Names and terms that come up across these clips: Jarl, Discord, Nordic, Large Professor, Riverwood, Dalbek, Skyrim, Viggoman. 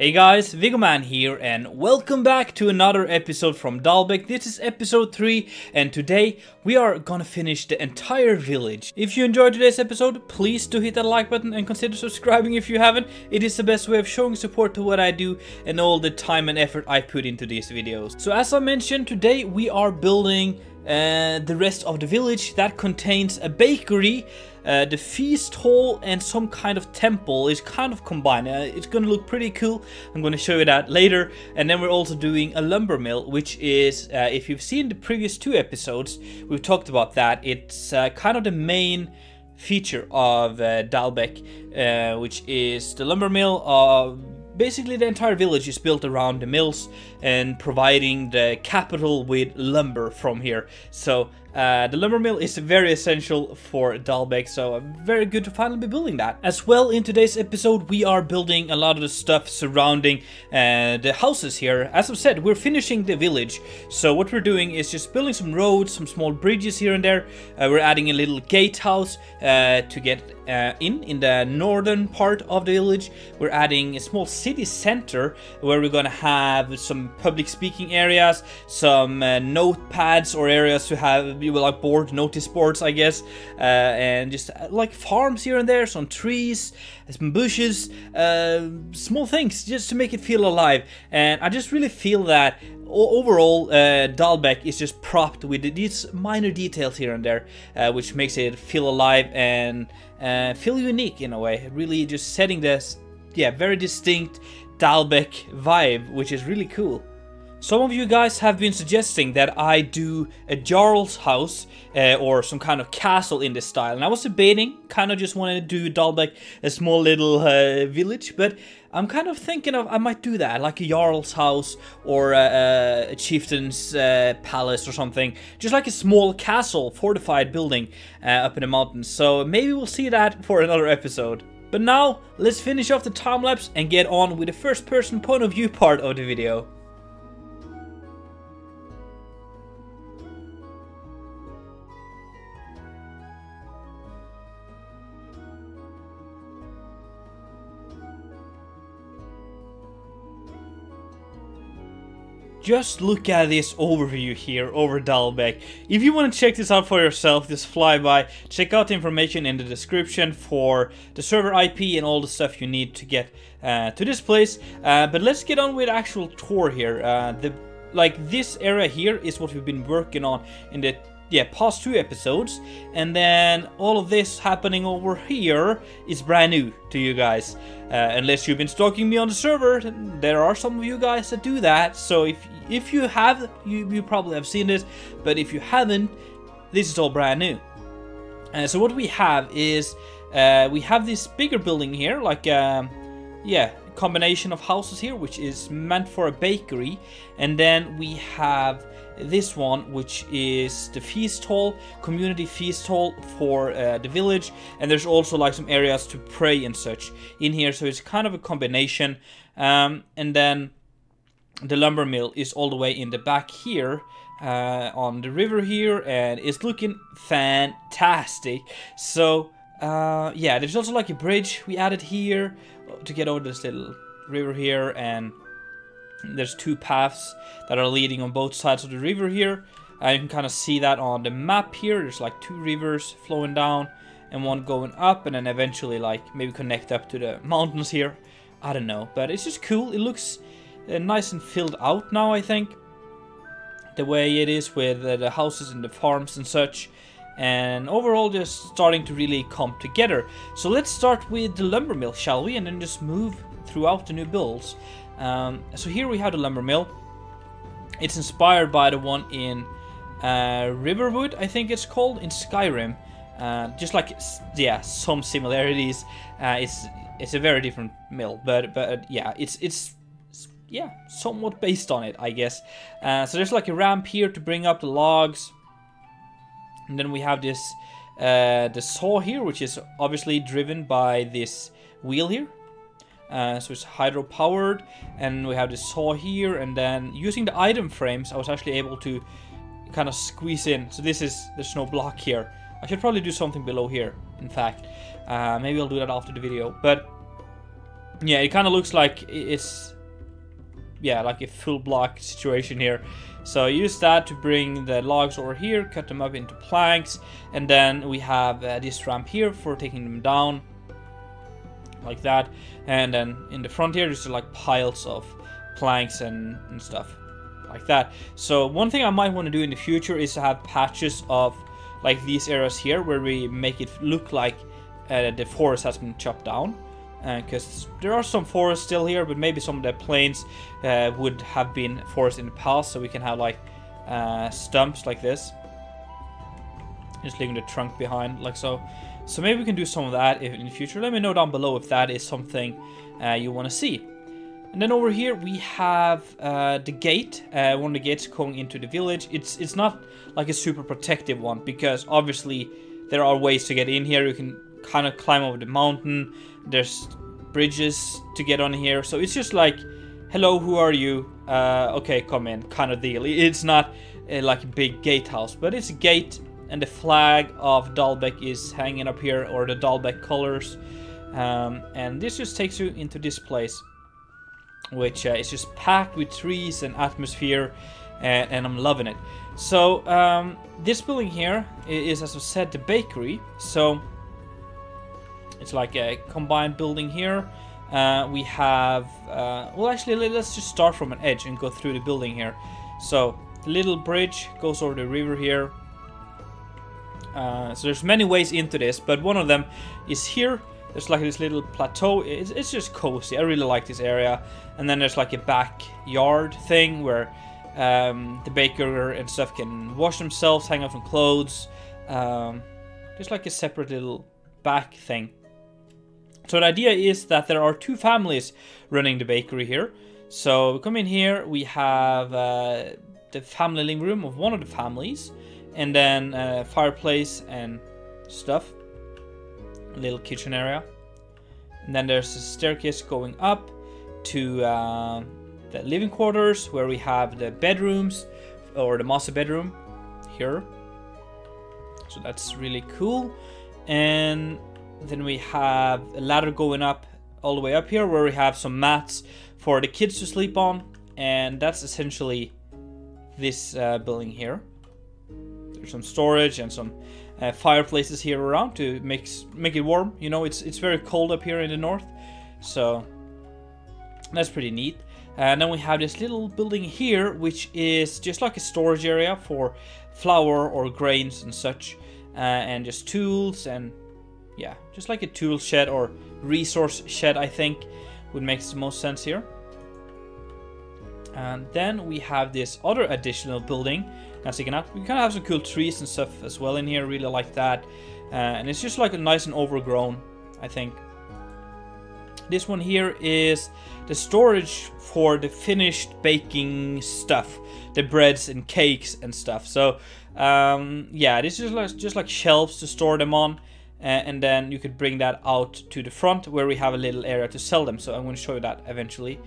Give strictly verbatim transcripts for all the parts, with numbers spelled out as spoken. Hey guys, Viggoman here and welcome back to another episode from Dalbek. This is episode three and today we are gonna finish the entire village. If you enjoyed today's episode, please do hit that like button and consider subscribing if you haven't. It is the best way of showing support to what I do and all the time and effort I put into these videos. So as I mentioned, today we are building uh, the rest of the village that contains a bakery. Uh, the feast hall and some kind of temple is kind of combined. Uh, it's gonna look pretty cool. I'm gonna show you that later. And then we're also doing a lumber mill, which is, uh, if you've seen the previous two episodes, we've talked about that. It's uh, kind of the main feature of uh, Dalbek, uh, which is the lumber mill. Of basically the entire village is built around the mills and providing the capital with lumber from here. So Uh, the lumber mill is very essential for Dalbek, so I'm very good to finally be building that. As well, in today's episode, we are building a lot of the stuff surrounding uh, the houses here. As I've said, we're finishing the village, so what we're doing is just building some roads, some small bridges here and there. Uh, we're adding a little gatehouse uh, to get uh, in, in the northern part of the village. We're adding a small city center where we're gonna have some public speaking areas, some uh, notepads or areas to have you will like board notice boards, I guess, uh, and just uh, like farms here and there, some trees, some bushes, uh, small things just to make it feel alive. And I just really feel that overall, uh, Dalbek is just propped with these minor details here and there, uh, which makes it feel alive and uh, feel unique in a way. Really, just setting this, yeah, very distinct Dalbek vibe, which is really cool. Some of you guys have been suggesting that I do a Jarl's house uh, or some kind of castle in this style, and I was debating, kind of just wanted to do Dalbek, a small little uh, village, but I'm kind of thinking of I might do that, like a Jarl's house or a, a chieftain's uh, palace or something, just like a small castle, fortified building uh, up in the mountains. So maybe we'll see that for another episode. But now, let's finish off the time-lapse and get on with the first-person point of view part of the video. Just look at this overview here over Dalbek. If you want to check this out for yourself, this flyby, check out the information in the description for the server I P and all the stuff you need to get uh, to this place. Uh, but let's get on with actual tour here. Uh, the like this area here is what we've been working on in the yeah past two episodes, and then all of this happening over here is brand new to you guys. Uh, unless you've been stalking me on the server, there are some of you guys that do that. So if if you have, you, you probably have seen this, but if you haven't, this is all brand new. Uh, so what we have is uh, we have this bigger building here, like um, yeah, combination of houses here, which is meant for a bakery, and then we have this one, which is the feast hall, community feast hall for uh, the village, and there's also like some areas to pray and such in here, so it's kind of a combination. Um, and then the lumber mill is all the way in the back here, uh, on the river here, and it's looking fantastic. So uh, yeah, there's also like a bridge we added here to get over this little river here, and there's two paths that are leading on both sides of the river here. I can kind of see that on the map here. There's like two rivers flowing down and one going up, and then eventually like maybe connect up to the mountains here. I don't know, but it's just cool. It looks uh, nice and filled out now, I think, the way it is with uh, the houses and the farms and such. And overall, just starting to really come together. So let's start with the lumber mill, shall we? And then just move throughout the new builds. Um, so here we have the lumber mill. It's inspired by the one in uh, Riverwood, I think it's called, in Skyrim. Uh, just like, yeah, some similarities. Uh, it's it's a very different mill, but but yeah, it's it's yeah somewhat based on it, I guess. Uh, so there's like a ramp here to bring up the logs, and then we have this uh, the saw here, which is obviously driven by this wheel here. Uh, so it's hydro powered, and we have this saw here, and then using the item frames I was actually able to kind of squeeze in. So this is, there's no block here. I should probably do something below here, in fact. Uh, maybe I'll do that after the video, but Yeah, it kind of looks like it's, yeah, like a full block situation here. So use that to bring the logs over here, cut them up into planks, and then we have uh, this ramp here for taking them down, like that. And then in the front here, there's like piles of planks and, and stuff like that. So one thing I might want to do in the future is to have patches of like these areas here where we make it look like uh, the forest has been chopped down. Because uh, there are some forests still here, but maybe some of the plains uh, would have been forest in the past, so we can have like uh, stumps like this, just leaving the trunk behind like so. So maybe we can do some of that if in the future. Let me know down below if that is something uh, you want to see. And then over here we have uh, the gate, uh, one of the gates going into the village. It's it's not like a super protective one, because obviously there are ways to get in here. You can kind of climb over the mountain. There's bridges to get on here, so it's just like, hello, who are you, uh okay, come in, kind of deal. It's not uh, like a big gatehouse, but it's a gate, and the flag of Dalbek is hanging up here, or the Dalbek colors, um and this just takes you into this place, which uh, is just packed with trees and atmosphere, and, and I'm loving it. So um this building here is, as I said, the bakery. So it's like a combined building here. Uh, we have... Uh, well, actually, let's just start from an edge and go through the building here. So, the little bridge goes over the river here. Uh, so, there's many ways into this, but one of them is here. There's like this little plateau. It's, it's just cozy. I really like this area. And then there's like a backyard thing where um, the baker and stuff can wash themselves, hang up some clothes. Um, just like a separate little back thing. So the idea is that there are two families running the bakery here. So we come in here, we have uh, the family living room of one of the families, and then a fireplace and stuff, a little kitchen area. And then there's a staircase going up to uh, the living quarters, where we have the bedrooms, or the master bedroom here. So that's really cool. And then we have a ladder going up all the way up here, where we have some mats for the kids to sleep on, and that's essentially this uh, building here. There's some storage and some uh, fireplaces here around to make make it warm. You know, it's it's very cold up here in the north, so that's pretty neat. And then we have this little building here, which is just like a storage area for flour or grains and such, uh, and just tools and. Yeah, just like a tool shed or resource shed, I think, would make the most sense here. And then we have this other additional building. As you can have, we kind of have some cool trees and stuff as well in here. Really like that. Uh, and it's just like a nice and overgrown, I think. This one here is the storage for the finished baking stuff. The breads and cakes and stuff. So, um, yeah, this is like, just like shelves to store them on. Uh, and then you could bring that out to the front, where we have a little area to sell them. So I'm going to show you that eventually.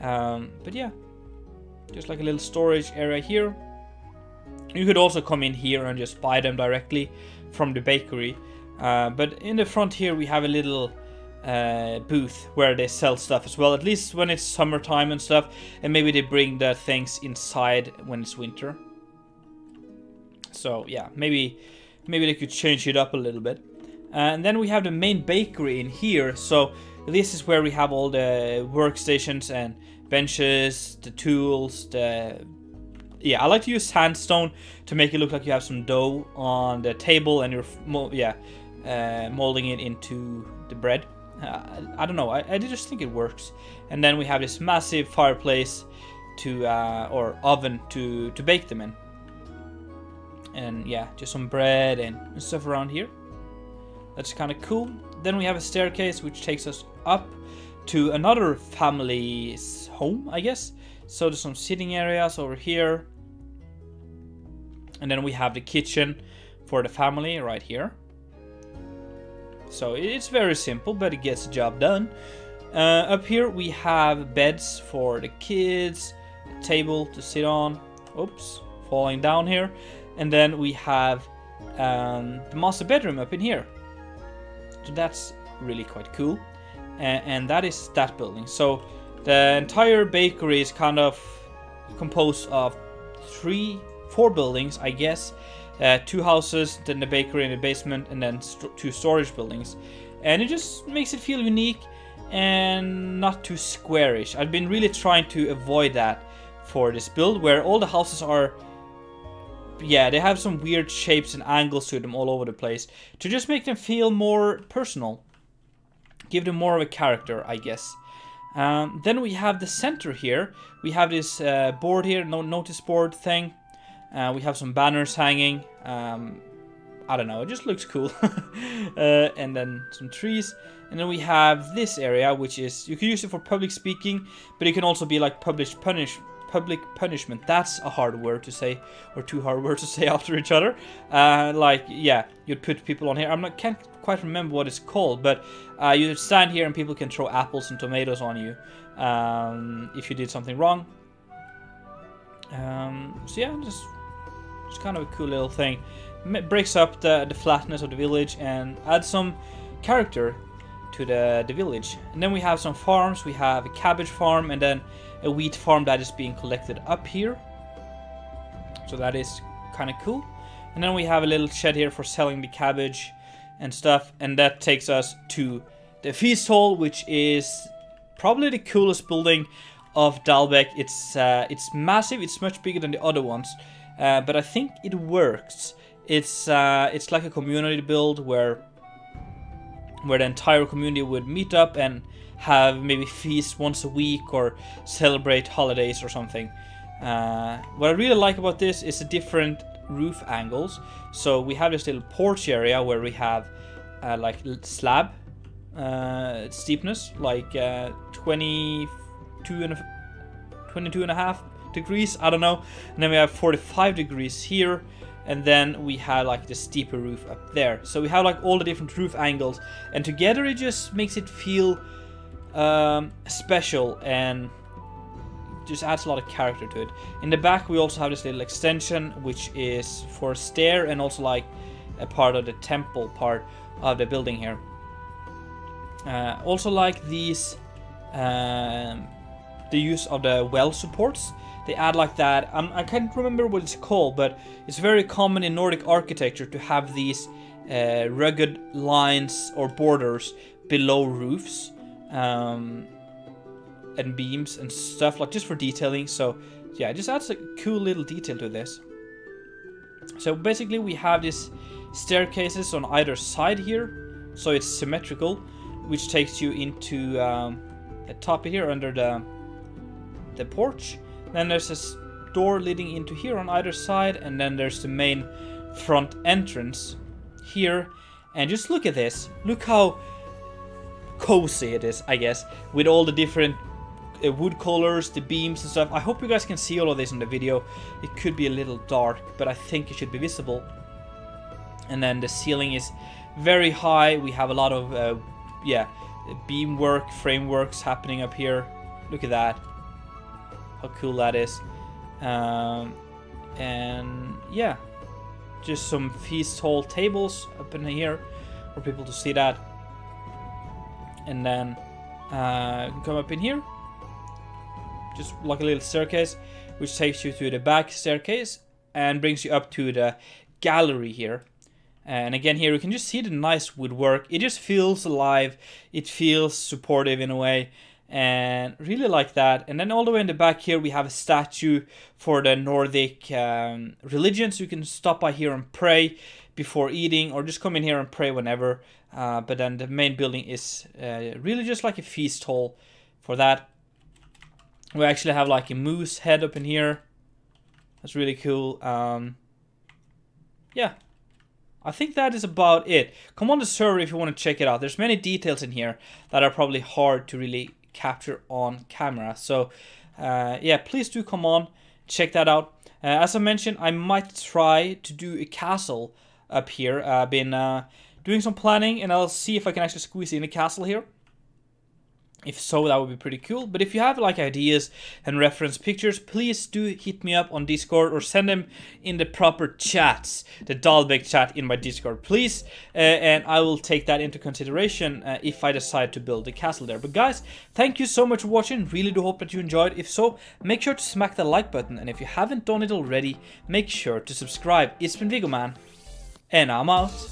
Um, but yeah, just like a little storage area here. You could also come in here and just buy them directly from the bakery. Uh, but in the front here, we have a little uh, booth where they sell stuff as well. At least when it's summertime and stuff. And maybe they bring the things inside when it's winter. So yeah, maybe, maybe they could change it up a little bit. And then we have the main bakery in here. So this is where we have all the workstations and benches, the tools, the... Yeah, I like to use sandstone to make it look like you have some dough on the table and you're yeah, uh, molding it into the bread. Uh, I don't know, I, I just think it works. And then we have this massive fireplace to uh, or oven to, to bake them in. And yeah, just some bread and stuff around here. That's kind of cool. Then we have a staircase which takes us up to another family's home, I guess. So there's some sitting areas over here. And then we have the kitchen for the family right here. So it's very simple, but it gets the job done. Uh, up here we have beds for the kids, a table to sit on. Oops, falling down here. And then we have um, the master bedroom up in here. So that's really quite cool. and, and that is that building. So the entire bakery is kind of composed of three, four buildings, I guess. Uh, two houses, then the bakery in the basement, and then st two storage buildings. And it just makes it feel unique and not too squarish. I've been really trying to avoid that for this build, where all the houses are... yeah, they have some weird shapes and angles to them all over the place, to just make them feel more personal. Give them more of a character, I guess. Um, then we have the center here. We have this uh, board here, no notice board thing. Uh, we have some banners hanging. Um, I don't know, it just looks cool. uh, and then some trees. And then we have this area, which is, you can use it for public speaking, but it can also be like published punish, public punishment. That's a hard word to say, or two hard words to say after each other. Uh, like, yeah, you'd put people on here. I'm not, can't quite remember what it's called, but uh, you stand here and people can throw apples and tomatoes on you um, if you did something wrong. Um, so yeah, just... it's kind of a cool little thing. It breaks up the, the flatness of the village and adds some character to the, the village. And then we have some farms. We have a cabbage farm and then a wheat farm that is being collected up here. So that is kind of cool. And then we have a little shed here for selling the cabbage and stuff. And that takes us to the feast hall, which is probably the coolest building of Dalbek. It's, uh, it's massive. It's much bigger than the other ones. Uh, but I think it works. It's uh, it's like a community build where where the entire community would meet up and have maybe feast once a week or celebrate holidays or something. Uh, what I really like about this is the different roof angles. So we have this little porch area where we have uh, like slab uh, steepness, like uh, twenty-two and a half degrees, I don't know. And then we have forty-five degrees here, and then we have like the steeper roof up there. So we have like all the different roof angles, and together it just makes it feel um, special and just adds a lot of character to it. In the back we also have this little extension, which is for a stair and also like a part of the temple part of the building here. Uh, also like these um, the use of the well supports. They add like that. Um, I can't remember what it's called, but it's very common in Nordic architecture to have these uh, rugged lines or borders below roofs um, and beams and stuff, like just for detailing. So yeah, it just adds a cool little detail to this. So basically we have these staircases on either side here, so it's symmetrical, which takes you into um, the top here under the, the porch. Then there's this door leading into here on either side, and then there's the main front entrance here. And just look at this. Look how cozy it is, I guess, with all the different uh, wood colors, the beams and stuff. I hope you guys can see all of this in the video. It could be a little dark, but I think it should be visible. And then the ceiling is very high. We have a lot of uh, yeah, beam work, frameworks happening up here. Look at that. How cool that is. Um, and yeah, just some feast hall tables up in here for people to see that. And then uh, you can come up in here, just like a little staircase, which takes you to the back staircase and brings you up to the gallery here. And again here you can just see the nice woodwork. It just feels alive, it feels supportive in a way. And really like that. And then all the way in the back here we have a statue for the Nordic um, religion. So you can stop by here and pray before eating, or just come in here and pray whenever. Uh, but then the main building is uh, really just like a feast hall for that. We actually have like a moose head up in here. That's really cool. Um, yeah. I think that is about it. Come on the server if you want to check it out. There's many details in here that are probably hard to really capture on camera, so uh, yeah, please do come on, check that out. Uh, as I mentioned, I might try to do a castle up here. uh, I've been uh, doing some planning, and I'll see if I can actually squeeze in a castle here. If so, that would be pretty cool. But if you have like ideas and reference pictures, please do hit me up on Discord or send them in the proper chats, the Dalbek chat in my Discord, please. Uh, and I will take that into consideration uh, if I decide to build the castle there. But guys, thank you so much for watching. Really do hope that you enjoyed. If so, make sure to smack that like button. And if you haven't done it already, make sure to subscribe. It's been Viggoman, and I'm out.